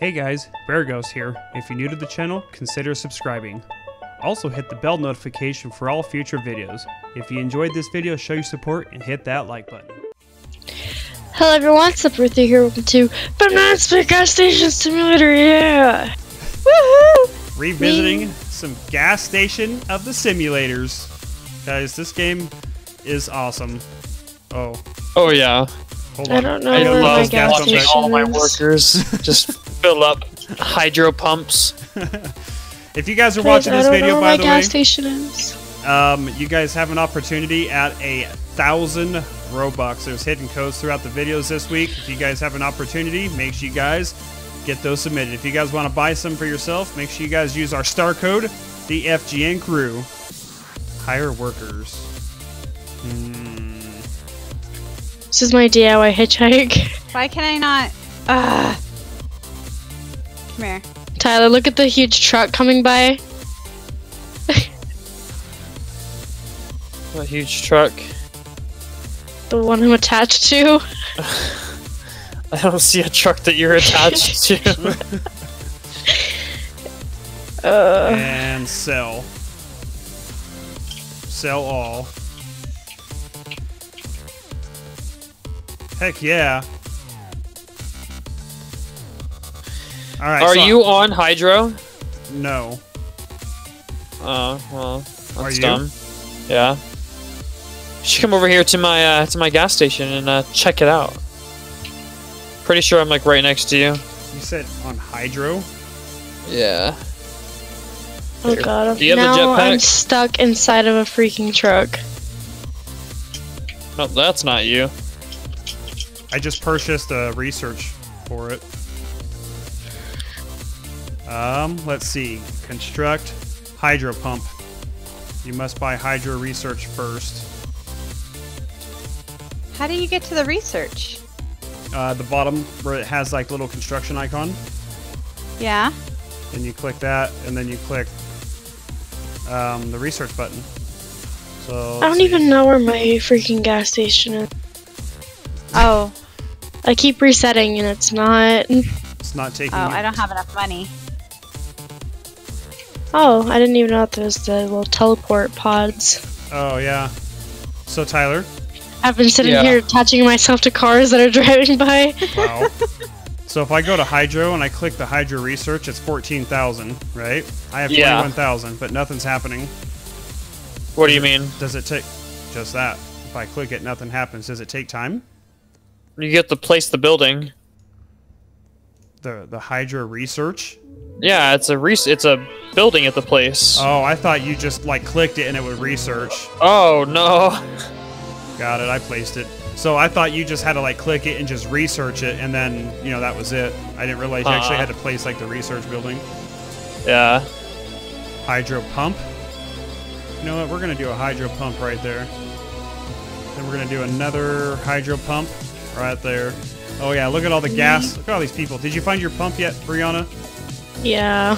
Hey guys, Bear Ghost here. If you're new to the channel, consider subscribing. Also hit the bell notification for all future videos. If you enjoyed this video, show your support and hit that like button. Hello everyone, Subruthie here, welcome to Bananas for Gas Station Simulator, yeah! Woohoo! Revisiting some Gas Station of the Simulators. Guys, this game is awesome. Oh. Oh yeah. Hold on. I don't know where my gas station is. All my workers just fill up hydro pumps. If you guys are watching this video, by the way, you guys have an opportunity at 1,000 Robux. There's hidden codes throughout the videos this week. If you guys have an opportunity, make sure you guys get those submitted. If you guys want to buy some for yourself, make sure you guys use our star code, the FGN crew. Hire workers. This is my DIY hitchhike. Why can I not? Come here. Tyler, look at the huge truck coming by. What huge truck? The one I'm attached to. I don't see a truck that you're attached to. And sell. Sell all. Heck yeah. All right, are you on hydro? No. Well, that's dumb. Yeah. You should come over here to my gas station and check it out. Pretty sure I'm like right next to you. You said on hydro? Yeah. Oh god, now I'm stuck inside of a freaking truck. No, that's not you. I just purchased a research for it. Let's see. Construct hydro pump. You must buy hydro research first. How do you get to the research? The bottom where it has like little construction icon. Yeah. And you click that, and then you click the research button. So I don't even know where my freaking gas station is. Oh. I keep resetting and it's not... It's not taking... Oh, I don't have enough money. Oh, I didn't even know that there was the little teleport pods. Oh, yeah. So, Tyler? I've been sitting here attaching myself to cars that are driving by. Wow. So if I go to Hydro and I click the Hydro Research, it's 14,000, right? I have 21,000, but nothing's happening. What do you mean? Does it take... Just that. If I click it, nothing happens. Does it take time? You get to place the building. The Hydra research? Yeah, it's a building at the place. Oh, I thought you just like clicked it and it would research. Oh no. Got it, I placed it. So I thought you just had to like click it and just research it and then, you know, that was it. I didn't realize you actually had to place like the research building. Yeah. Hydro pump? You know what, we're gonna do a hydro pump right there. Then we're gonna do another hydro pump. Right there. Oh yeah, look at all the gas. Look at all these people. Did you find your pump yet, Brianna? Yeah.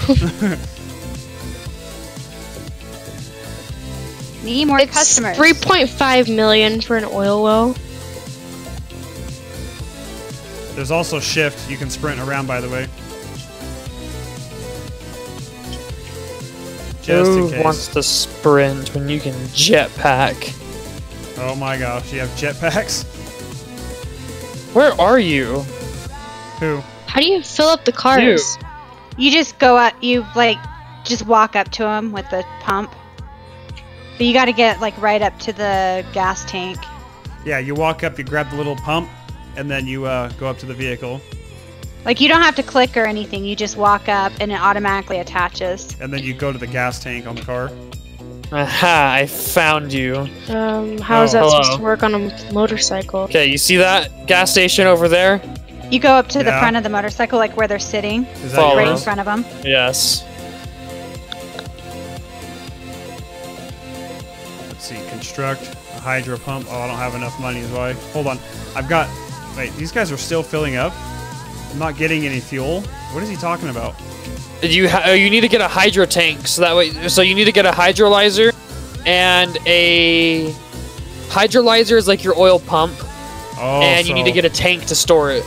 Need more customers. 3.5 million for an oil well. There's also shift. You can sprint around, by the way. Just in case. Who wants to sprint when you can jetpack? Oh my gosh, you have jetpacks? Where are you? Who? How do you fill up the cars? You just go up, you like, just walk up to them with the pump. But you gotta get like right up to the gas tank. Yeah, you walk up, you grab the little pump, and then you go up to the vehicle. Like you don't have to click or anything, you just walk up and it automatically attaches. And then you go to the gas tank on the car. Aha, I found you. How is that supposed to work on a motorcycle? Okay, you see that gas station over there? You go up to the front of the motorcycle, like where they're sitting. Is that right in front of them? Yes. Let's see, construct a hydro pump. Oh, I don't have enough money, is why. Hold on. I've got... Wait, these guys are still filling up? I'm not getting any fuel? What is he talking about? You need to get a hydro tank, so that way. So you need to get a hydrolyzer, and a hydrolyzer is like your oil pump, and you need to get a tank to store it.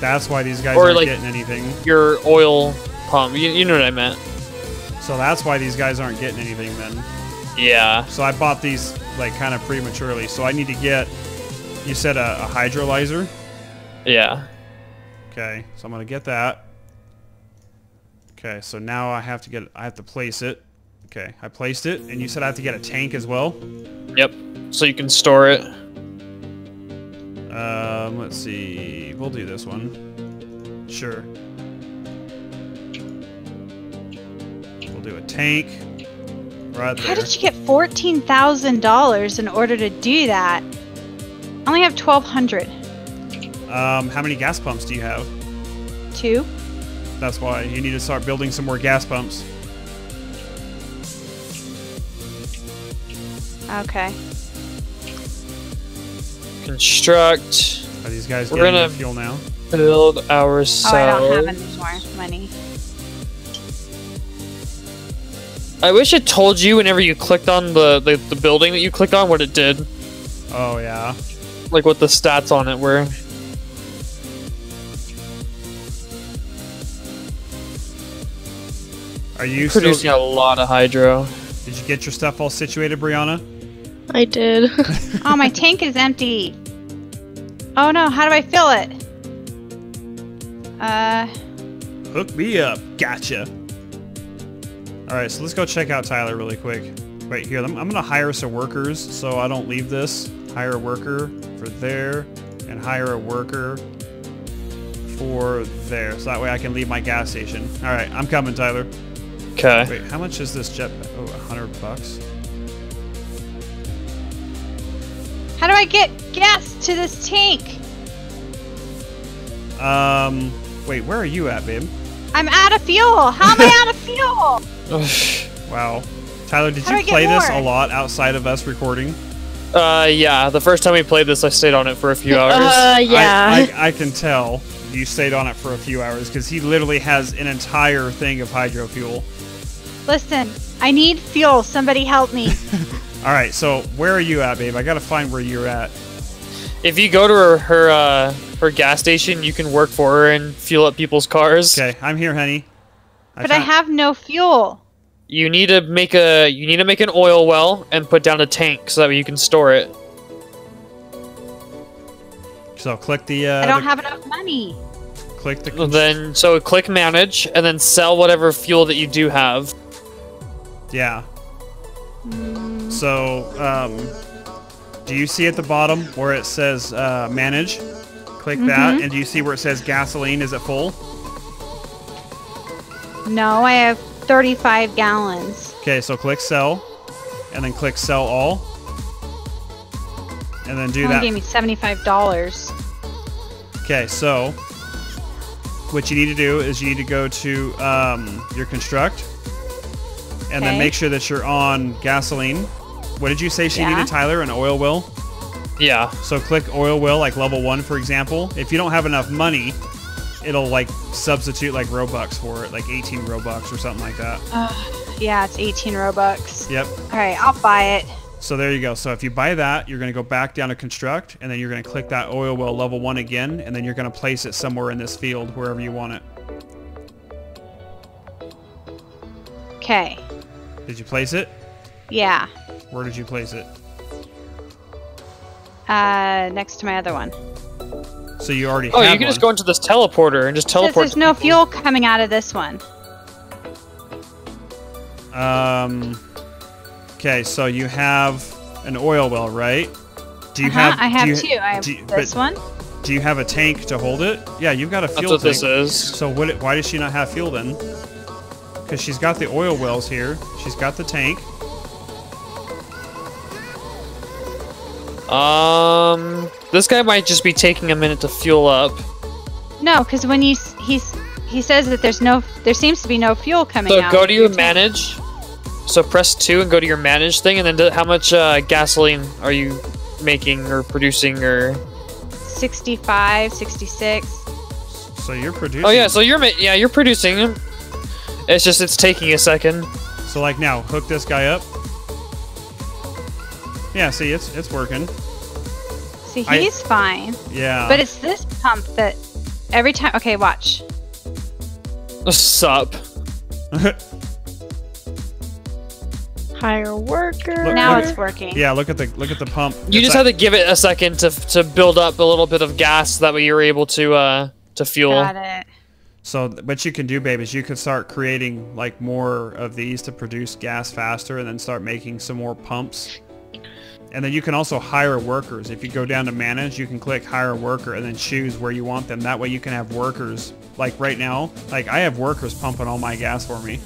That's why these guys aren't getting anything. Your oil pump. You know what I meant. So that's why these guys aren't getting anything then. Yeah. So I bought these like kind of prematurely. So I need to get, you said a hydrolyzer? Yeah. Okay. So I'm going to get that. Okay. So now I have to get, I have to place it. Okay. I placed it. And you said I have to get a tank as well? Yep. So you can store it. Let's see. We'll do this one. Sure. We'll do a tank. Right there. How did you get $14,000 in order to do that? I only have 1,200. How many gas pumps do you have? 2. That's why you need to start building some more gas pumps. Okay. Construct. Are these guys getting the fuel now? Build ourselves. Oh, I don't have any more money. I wish it told you whenever you clicked on the building that you clicked on what it did. Oh yeah. Like what the stats on it were. Are you producing a lot of hydro? Did you get your stuff all situated, Brianna? I did. Oh, my tank is empty. Oh no, how do I fill it? Hook me up. Gotcha. Alright, so let's go check out Tyler really quick. Wait, here, I'm going to hire some workers so I don't leave this. Hire a worker for there and hire a worker for there. So that way I can leave my gas station. Alright, I'm coming, Tyler. Okay. Wait, how much is this jetpack? Oh, $100. How do I get gas to this tank? Wait, where are you at, babe? I'm out of fuel. How am I out of fuel? Wow. Tyler, did you play this a lot outside of us recording? Yeah. The first time we played this, I stayed on it for a few hours. Yeah. I can tell you stayed on it for a few hours because he literally has an entire thing of hydro fuel. Listen, I need fuel. Somebody help me. All right. So where are you at, babe? I got to find where you're at. If you go to her gas station, you can work for her and fuel up people's cars. Okay. I'm here, honey. But I have no fuel. You need to make an oil well and put down a tank so that way you can store it. So click the. I don't have enough money. Click the. Then so click manage and then sell whatever fuel that you do have. Yeah. Mm. So do you see at the bottom where it says manage? Click that, and do you see where it says gasoline? Is it full? No, I have 35 gallons. Okay, so click sell, and then click sell all, and then do that. Gave me $75. Okay, so what you need to do is you need to go to your construct, and then make sure that you're on gasoline. What did you say she needed, Tyler? An oil well? Yeah. So click oil well, like level 1, for example. If you don't have enough money, it'll like substitute like Robux for it, like 18 Robux or something like that. Yeah, it's 18 Robux. Yep. All right, I'll buy it. So there you go. So if you buy that, you're going to go back down to construct, and then you're going to click that oil well level 1 again, and then you're going to place it somewhere in this field, wherever you want it. Okay. Did you place it? Yeah. Where did you place it? Next to my other one. So you already have you can just go into this teleporter and just teleport. There's no fuel coming out of this one. Okay, so you have an oil well, right? Do you have? I have two. I have this one. Do you have a tank to hold it? Yeah, you've got a fuel tank. That's what this is. So why does she not have fuel then? Because she's got the oil wells here. She's got the tank. This guy might just be taking a minute to fuel up. No, because when he says that there seems to be no fuel coming out. So go to your manage. So press 2 and go to your manage thing, and then how much gasoline are you making or producing or? 65, 66. So you're producing. Oh yeah, so you're producing. It's just it's taking a second. So like now, hook this guy up. Yeah, see, it's working. See, he's fine. Yeah. But it's this pump that Every time. Okay, watch. Sup. Hire worker. Look, now it's working. Yeah, look at the pump. You just have to give it a second to build up a little bit of gas. That way you're able to fuel. Got it. So what you can do, babe, is you could start creating like more of these to produce gas faster, and then start making some more pumps. And then you can also hire workers. If you go down to manage, you can click hire worker and then choose where you want them. That way you can have workers. Like right now, like I have workers pumping all my gas for me.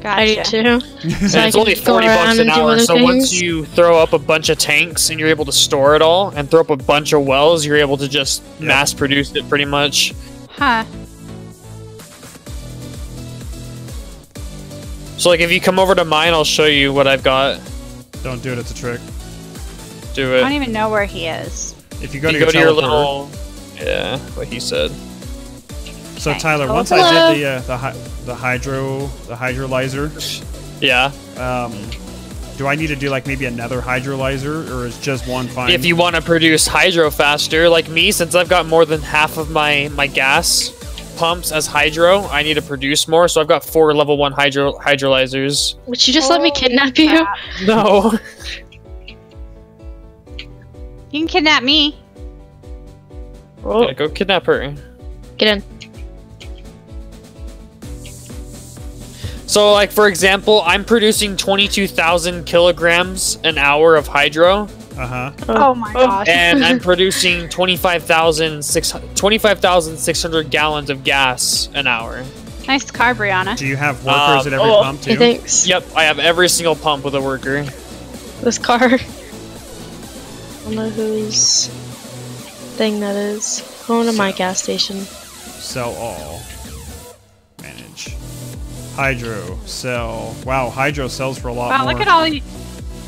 Gotcha. I do too. So it's only 40 bucks an hour. So once you throw up a bunch of tanks and you're able to store it all and throw up a bunch of wells, you're able to just mass produce it pretty much. Huh. So like if you come over to mine, I'll show you what I've got. Don't do it, it's a trick. Do it. I don't even know where he is. If you go, to your little... Yeah, what he said. So okay. Tyler, once I did the hydrolyzer... Yeah. Do I need to do like maybe another hydrolyzer, or is just one fine? If you want to produce hydro faster, like me, since I've got more than half of my gas pumps as hydro, I need to produce more, so I've got 4 level 1 hydrolyzers. Would you just let me kidnap you? No. You can kidnap me. Well, go kidnap her. Get in. So, like for example, I'm producing 22,000 kilograms an hour of hydro. Uh-huh. Oh my gosh. And I'm producing 25,600 gallons of gas an hour. Nice car, Brianna. Do you have workers at every pump too? Thanks. Yep, I have every single pump with a worker. This car. I don't know whose thing that is. Going to my gas station. Sell all. Manage. Hydro. Sell. Wow, hydro sells for a lot more. Wow, look at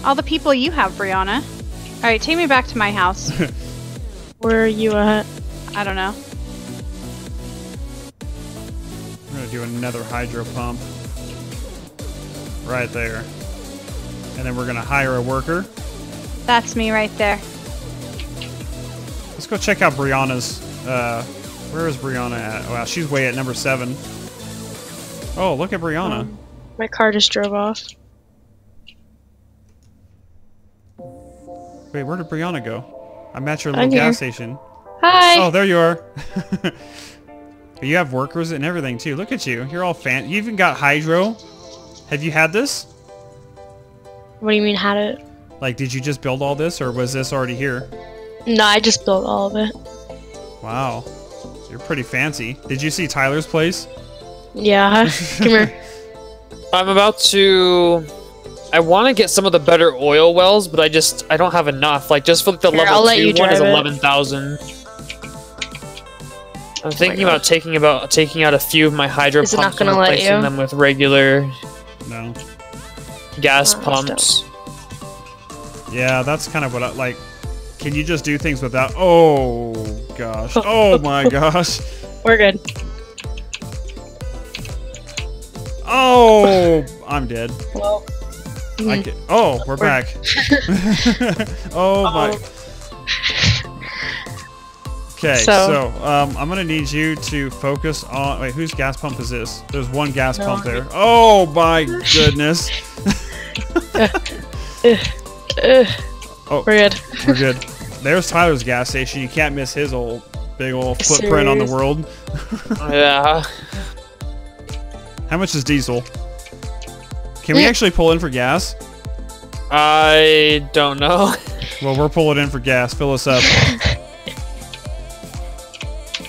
all the people you have, Brianna. Alright, take me back to my house. Where are you at? I don't know. I'm gonna do another hydro pump. Right there. And then we're gonna hire a worker. That's me right there. Let's go check out Brianna's, where is Brianna at? Wow, she's way at number 7. Oh, look at Brianna. My car just drove off. Wait, where did Brianna go? I'm at your little gas station. Hi! Oh, there you are. You have workers and everything, too. Look at you. You're all fan. You even got hydro. Have you had this? What do you mean, had it? Like, did you just build all this, or was this already here? No, I just built all of it. Wow. You're pretty fancy. Did you see Tyler's place? Yeah. Come here. I'm about to... I want to get some of the better oil wells, but I don't have enough. Like just for the level 2 one is 11,000. I'm thinking about taking out a few of my hydro pumps and replacing them with regular gas pumps. Yeah, that's kind of what I like. Can you just do things without? Oh gosh! Oh my gosh! We're good. Oh, I'm dead. Well. I can, oh, we're back. Oh my. Okay, so I'm gonna need you to focus on. Wait, whose gas pump is this? There's one gas pump there. Oh my goodness. Oh, we're good. We're good. There's Tyler's gas station. You can't miss his old big old footprint on the world. Yeah. How much is diesel? Can we actually pull in for gas? I don't know. Well, we're pulling in for gas. Fill us up.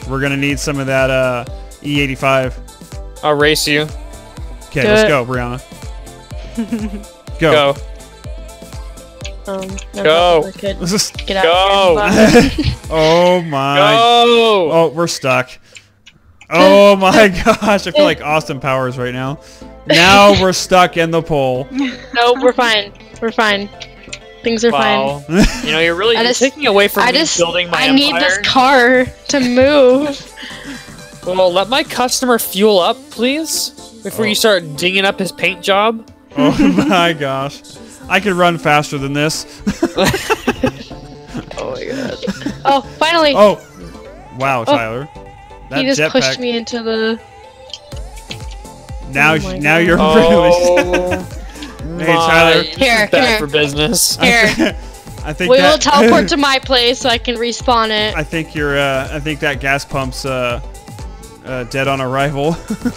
We're going to need some of that E85. I'll race you. Okay, let's go, Brianna. Go. Go. Go. Get out of here. Oh, my. Go. Oh, we're stuck. Oh, my gosh. I feel like Austin Powers right now. Now we're stuck in the pole. No, we're fine. We're fine. Things are fine. You know, you're really taking away from me building my empire. I need this car to move. Well, let my customer fuel up, please, before you start dinging up his paint job. Oh my gosh. I could run faster than this. Oh my god. Oh, finally. Oh. Wow, Tyler. That he just pushed me into the... Now you're really... Hey, Tyler. Here, here. For business. Here. I think we will teleport to my place so I can respawn it. I think you're. I think that gas pump's dead on arrival.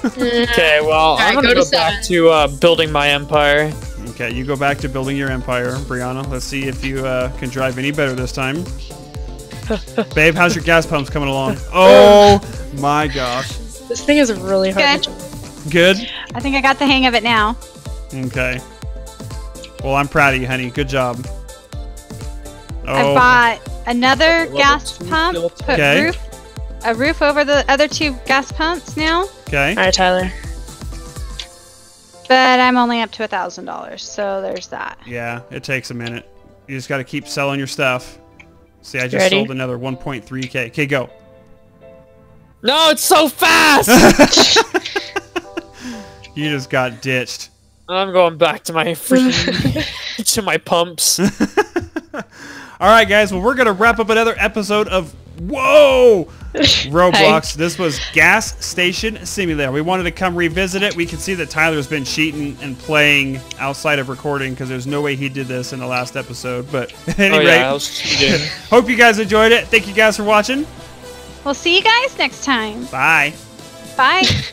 Okay, well, right, I'm gonna go back to building my empire. Okay, you go back to building your empire, Brianna. Let's see if you can drive any better this time. Babe, how's your gas pumps coming along? Oh my gosh. This thing is really hard. Good. Good. I think I got the hang of it now. Okay. Well, I'm proud of you, honey. Good job. Oh. I bought another gas pump. Put a roof over the other two gas pumps now. Okay. All right, Tyler. But I'm only up to $1,000, so there's that. Yeah, it takes a minute. You just got to keep selling your stuff. See, I just sold another 1.3K. Okay, go. No, it's so fast! You just got ditched. I'm going back to my freaking to my pumps. All right, guys. Well, we're gonna wrap up another episode of Roblox. Hey. This was Gas Station Simulator. We wanted to come revisit it. We can see that Tyler's been cheating and playing outside of recording because there's no way he did this in the last episode. But at any rate, I was cheating. Hope you guys enjoyed it. Thank you guys for watching. We'll see you guys next time. Bye. Bye.